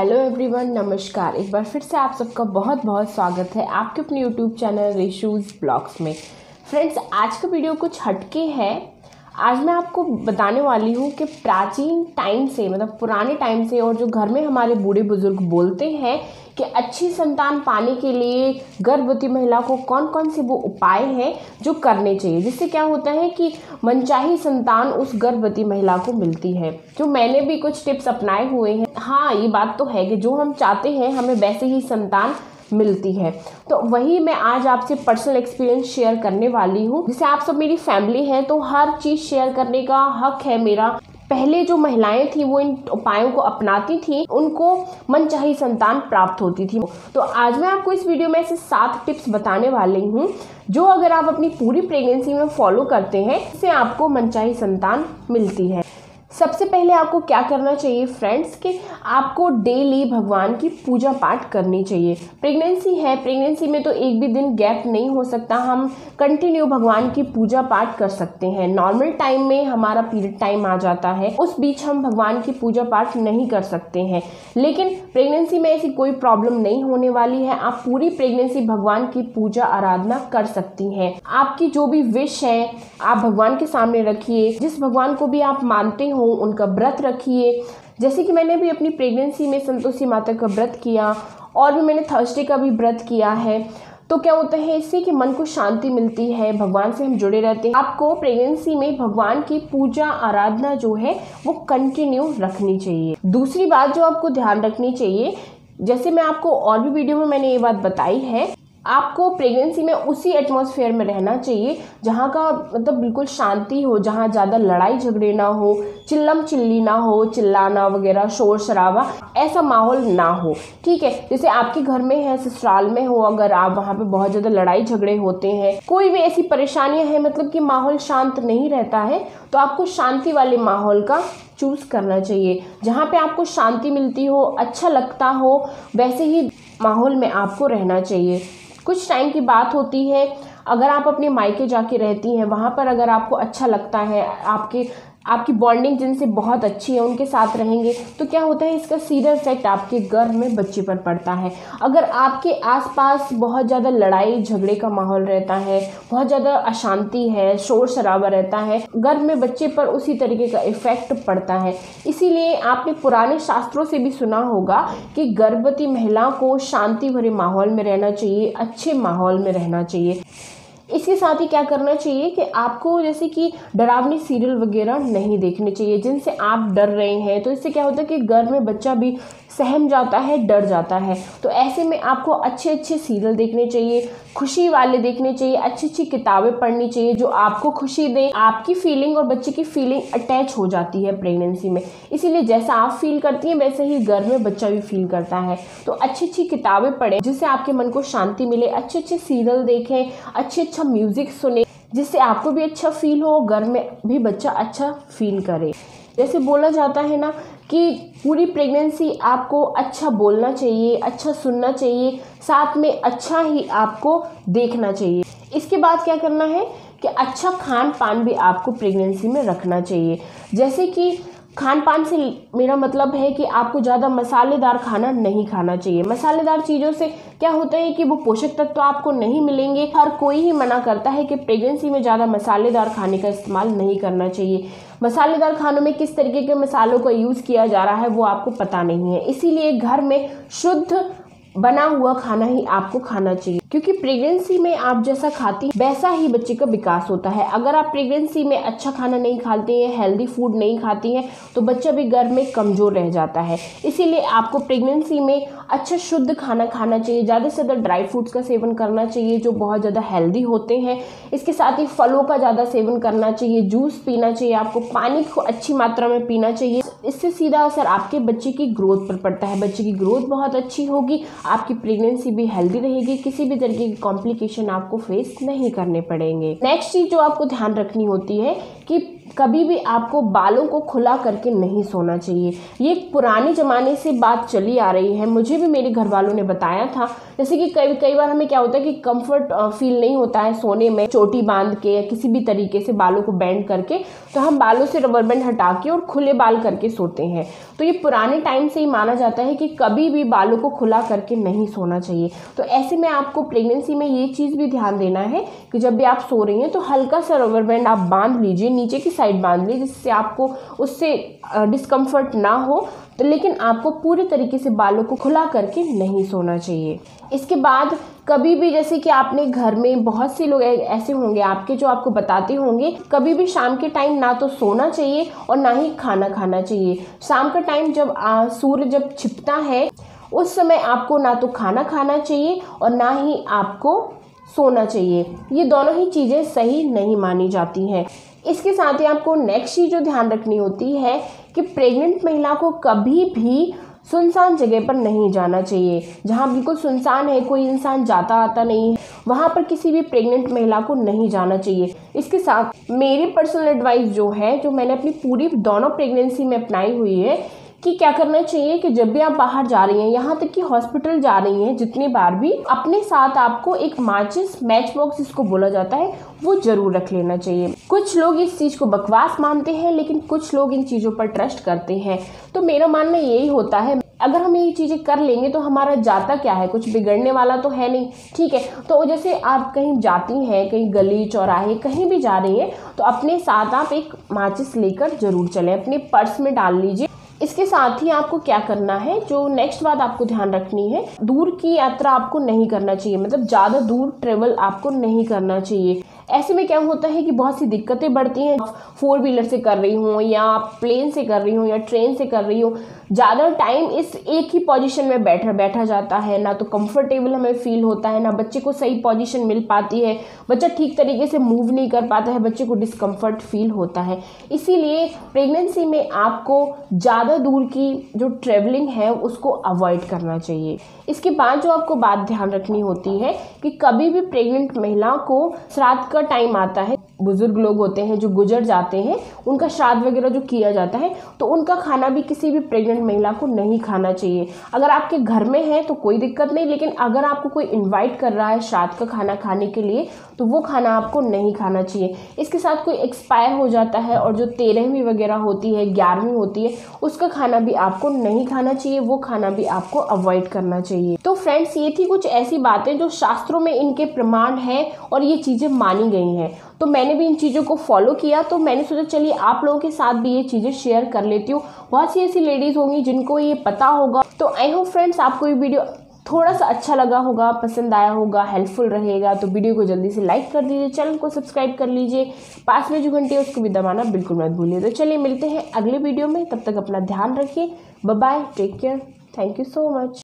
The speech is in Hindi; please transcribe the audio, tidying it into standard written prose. हेलो एवरीवन, नमस्कार। एक बार फिर से आप सबका बहुत बहुत स्वागत है आपके अपने यूट्यूब चैनल रेशूज़ ब्लॉग्स में। फ्रेंड्स, आज का वीडियो कुछ हटके है। आज मैं आपको बताने वाली हूँ कि प्राचीन टाइम से, मतलब पुराने टाइम से, और जो घर में हमारे बूढ़े बुजुर्ग बोलते हैं कि अच्छी संतान पाने के लिए गर्भवती महिला को कौन कौन से वो उपाय हैं जो करने चाहिए, जिससे क्या होता है कि मनचाही संतान उस गर्भवती महिला को मिलती है। जो मैंने भी कुछ टिप्स अपनाए हुए हैं। हाँ, ये बात तो है कि जो हम चाहते हैं हमें वैसे ही संतान मिलती है। तो वही मैं आज आपसे पर्सनल एक्सपीरियंस शेयर करने वाली हूँ। जैसे आप सब मेरी फैमिली है तो हर चीज़ शेयर करने का हक है मेरा। पहले जो महिलाएं थी वो इन उपायों को अपनाती थी, उनको मनचाही संतान प्राप्त होती थी। तो आज मैं आपको इस वीडियो में ऐसे 7 टिप्स बताने वाली हूँ जो अगर आप अपनी पूरी प्रेगनेंसी में फॉलो करते हैं इससे आपको मनचाही संतान मिलती है। सबसे पहले आपको क्या करना चाहिए फ्रेंड्स, कि आपको डेली भगवान की पूजा पाठ करनी चाहिए। प्रेगनेंसी है, प्रेगनेंसी में तो एक भी दिन गैप नहीं हो सकता। हम कंटिन्यू भगवान की पूजा पाठ कर सकते हैं। नॉर्मल टाइम में हमारा पीरियड टाइम आ जाता है, उस बीच हम भगवान की पूजा पाठ नहीं कर सकते हैं, लेकिन प्रेगनेंसी में ऐसी कोई प्रॉब्लम नहीं होने वाली है। आप पूरी प्रेगनेंसी भगवान की पूजा आराधना कर सकती हैं। आपकी जो भी विश है आप भगवान के सामने रखिए। जिस भगवान को भी आप मानते हो उनका व्रत रखिए। जैसे कि मैंने भी अपनी प्रेगनेंसी में संतोषी माता का व्रत किया और भी मैंने थर्सडे का भी व्रत किया है। तो क्या होता है इससे कि मन को शांति मिलती है, भगवान से हम जुड़े रहते हैं। आपको प्रेगनेंसी में भगवान की पूजा आराधना जो है वो कंटिन्यू रखनी चाहिए। दूसरी बात जो आपको ध्यान रखनी चाहिए, जैसे मैं आपको और भी वीडियो में मैंने ये बात बताई है, आपको प्रेगनेंसी में उसी एटमॉस्फेयर में रहना चाहिए जहाँ का मतलब बिल्कुल शांति हो, जहाँ ज़्यादा लड़ाई झगड़े ना हो, चिल्लम चिल्ली ना हो, चिल्लाना वगैरह शोर शराबा, ऐसा माहौल ना हो। ठीक है, जैसे आपके घर में है, ससुराल में हो, अगर आप वहाँ पे बहुत ज़्यादा लड़ाई झगड़े होते हैं, कोई भी ऐसी परेशानियाँ हैं, मतलब कि माहौल शांत नहीं रहता है, तो आपको शांति वाले माहौल का चूज़ करना चाहिए। जहाँ पे आपको शांति मिलती हो, अच्छा लगता हो, वैसे ही माहौल में आपको रहना चाहिए। कुछ टाइम की बात होती है, अगर आप अपने मायके जाके रहती हैं, वहाँ पर अगर आपको अच्छा लगता है, आपकी बॉन्डिंग जिनसे बहुत अच्छी है उनके साथ रहेंगे, तो क्या होता है इसका सीधा इफेक्ट आपके गर्भ में बच्चे पर पड़ता है। अगर आपके आसपास बहुत ज़्यादा लड़ाई झगड़े का माहौल रहता है, बहुत ज़्यादा अशांति है, शोर शराबा रहता है, गर्भ में बच्चे पर उसी तरीके का इफेक्ट पड़ता है। इसीलिए आपने पुराने शास्त्रों से भी सुना होगा कि गर्भवती महिला को शांति भरे माहौल में रहना चाहिए, अच्छे माहौल में रहना चाहिए। इसके साथ ही क्या करना चाहिए कि आपको जैसे कि डरावने सीरियल वगैरह नहीं देखने चाहिए जिनसे आप डर रहे हैं। तो इससे क्या होता है कि गर्भ में बच्चा भी सहम जाता है, डर जाता है। तो ऐसे में आपको अच्छे अच्छे सीरियल देखने चाहिए, खुशी वाले देखने चाहिए, अच्छी अच्छी किताबें पढ़नी चाहिए जो आपको खुशी दें। आपकी फीलिंग और बच्चे की फीलिंग अटैच हो जाती है प्रेगनेंसी में, इसीलिए जैसा आप फील करती हैं वैसे ही गर्भ में बच्चा भी फील करता है। तो अच्छी अच्छी किताबें पढ़ें जिससे आपके मन को शांति मिले, अच्छे अच्छे सीरियल देखें, अच्छे अच्छा म्यूजिक सुने जिससे आपको भी अच्छा फील हो, घर में भी बच्चा अच्छा फील करे। जैसे बोला जाता है ना कि पूरी प्रेगनेंसी आपको अच्छा बोलना चाहिए, अच्छा सुनना चाहिए, साथ में अच्छा ही आपको देखना चाहिए। इसके बाद क्या करना है कि अच्छा खान पान भी आपको प्रेगनेंसी में रखना चाहिए। जैसे कि खान पान से मेरा मतलब है कि आपको ज़्यादा मसालेदार खाना नहीं खाना चाहिए। मसालेदार चीज़ों से क्या होता है कि वो पोषक तत्व तो आपको नहीं मिलेंगे। हर कोई ही मना करता है कि प्रेगनेंसी में ज़्यादा मसालेदार खाने का इस्तेमाल नहीं करना चाहिए। मसालेदार खानों में किस तरीके के मसालों का यूज़ किया जा रहा है वो आपको पता नहीं है, इसीलिए घर में शुद्ध बना हुआ खाना ही आपको खाना चाहिए, क्योंकि प्रेगनेंसी में आप जैसा खाती हैं वैसा ही बच्चे का विकास होता है। अगर आप प्रेगनेंसी में अच्छा खाना नहीं खाती हैं, हेल्दी फूड नहीं खाती हैं, तो बच्चा भी गर्भ में कमज़ोर रह जाता है। इसीलिए आपको प्रेगनेंसी में अच्छा शुद्ध खाना खाना चाहिए, ज़्यादा से ज़्यादा ड्राई फ्रूट्स का सेवन करना चाहिए जो बहुत ज़्यादा हेल्दी होते हैं। इसके साथ ही फलों का ज़्यादा सेवन करना चाहिए, जूस पीना चाहिए, आपको पानी को अच्छी मात्रा में पीना चाहिए। इससे सीधा असर आपके बच्चे की ग्रोथ पर पड़ता है। बच्चे की ग्रोथ बहुत अच्छी होगी, आपकी प्रेगनेंसी भी हेल्दी रहेगी, किसी भी तरीके की कॉम्प्लिकेशन आपको फेस नहीं करने पड़ेंगे। नेक्स्ट चीज़ जो आपको ध्यान रखनी होती है कि कभी भी आपको बालों को खुला करके नहीं सोना चाहिए। ये एक पुराने ज़माने से बात चली आ रही है, मुझे भी मेरे घर वालों ने बताया था। जैसे कि कई बार हमें क्या होता है कि कंफर्ट फील नहीं होता है सोने में, चोटी बांध के या किसी भी तरीके से बालों को बैंड करके, तो हम बालों से रबर बैंड हटा के और खुले बाल करके सोते हैं। तो ये पुराने टाइम से ही माना जाता है कि कभी भी बालों को खुला करके नहीं सोना चाहिए। तो ऐसे में आपको प्रेगनेंसी में ये चीज़ भी ध्यान देना है कि जब भी आप सो रही हैं तो हल्का सा रबर बैंड आप बांध लीजिए, नीचे की साइड बांध लीजिए, जिससे आपको उससे डिस्कम्फर्ट ना हो। तो लेकिन आपको पूरे तरीके से बालों को खुला करके नहीं सोना चाहिए। इसके बाद कभी भी, जैसे कि आपने घर में बहुत से लोग ऐसे होंगे आपके जो आपको बताते होंगे, कभी भी शाम के टाइम ना तो सोना चाहिए और ना ही खाना खाना चाहिए। शाम का टाइम जब सूर्य जब छिपता है उस समय आपको ना तो खाना खाना चाहिए और ना ही आपको सोना चाहिए। ये दोनों ही चीज़ें सही नहीं मानी जाती हैं। इसके साथ ही आपको नेक्स्ट चीज़ जो ध्यान रखनी होती है कि प्रेग्नेंट महिला को कभी भी सुनसान जगह पर नहीं जाना चाहिए। जहाँ बिल्कुल सुनसान है, कोई इंसान जाता आता नहीं है, वहाँ पर किसी भी प्रेग्नेंट महिला को नहीं जाना चाहिए। इसके साथ मेरी पर्सनल एडवाइस जो है, जो मैंने अपनी पूरी दोनों प्रेगनेंसी में अपनाई हुई है, कि क्या करना चाहिए कि जब भी आप बाहर जा रही हैं, यहाँ तक कि हॉस्पिटल जा रही हैं, जितनी बार भी अपने साथ आपको एक माचिस, मैच बॉक्स जिसको बोला जाता है, वो ज़रूर रख लेना चाहिए। कुछ लोग इस चीज़ को बकवास मानते हैं, लेकिन कुछ लोग इन चीज़ों पर ट्रस्ट करते हैं। तो मेरा मानना यही होता है, अगर हम ये चीज़ें कर लेंगे तो हमारा जाता क्या है, कुछ बिगड़ने वाला तो है नहीं, ठीक है। तो जैसे आप कहीं जाती हैं, कहीं गली चौराहे कहीं भी जा रही हैं, तो अपने साथ आप एक माचिस लेकर ज़रूर चलें, अपने पर्स में डाल लीजिए। इसके साथ ही आपको क्या करना है, जो नेक्स्ट बात आपको ध्यान रखनी है, दूर की यात्रा आपको नहीं करना चाहिए, मतलब ज़्यादा दूर ट्रेवल आपको नहीं करना चाहिए। ऐसे में क्या होता है कि बहुत सी दिक्कतें बढ़ती हैं। 4 व्हीलर से कर रही हूँ या प्लेन से कर रही हूँ या ट्रेन से कर रही हूँ, ज़्यादा टाइम इस एक ही पोजीशन में बैठा जाता है, ना तो कंफर्टेबल हमें फील होता है, ना बच्चे को सही पोजीशन मिल पाती है, बच्चा ठीक तरीके से मूव नहीं कर पाता है, बच्चे को डिस्कम्फर्ट फील होता है। इसीलिए प्रेगनेंसी में आपको ज़्यादा दूर की जो ट्रेवलिंग है उसको अवॉइड करना चाहिए। इसके बाद जो आपको बात ध्यान रखनी होती है कि कभी भी प्रेग्नेंट महिला को श्राद्ध टाइम आता है, बुजुर्ग लोग होते हैं जो गुजर जाते हैं, उनका श्राद्ध वगैरह जो किया जाता है, तो उनका खाना भी किसी भी प्रेग्नेंट महिला को नहीं खाना चाहिए। अगर आपके घर में है तो कोई दिक्कत नहीं, लेकिन अगर आपको कोई इनवाइट कर रहा है श्राद्ध का खाना खाने के लिए, तो वो खाना आपको नहीं खाना चाहिए। इसके साथ कोई एक्सपायर हो जाता है और जो 13वीं वगैरह होती है, 11वीं होती है, उसका खाना भी आपको नहीं खाना चाहिए, वो खाना भी आपको अवॉइड करना चाहिए। तो फ्रेंड्स, ये थी कुछ ऐसी बातें जो शास्त्रों में इनके प्रमाण हैं और ये चीज़ें मानी गई हैं। तो मैंने भी इन चीज़ों को फॉलो किया, तो मैंने सोचा चलिए आप लोगों के साथ भी ये चीज़ें शेयर कर लेती हूँ। बहुत सी ऐसी लेडीज़ होंगी जिनको ये पता होगा। तो आई होप फ्रेंड्स आपको ये वीडियो थोड़ा सा अच्छा लगा होगा, पसंद आया होगा, हेल्पफुल रहेगा। तो वीडियो को जल्दी से लाइक कर दीजिए, चैनल को सब्सक्राइब कर लीजिए, पास में जो घंटी है उसको भी दबाना बिल्कुल मत भूलिए। तो चलिए मिलते हैं अगले वीडियो में, तब तक अपना ध्यान रखिए। Bye, take care, thank you so much.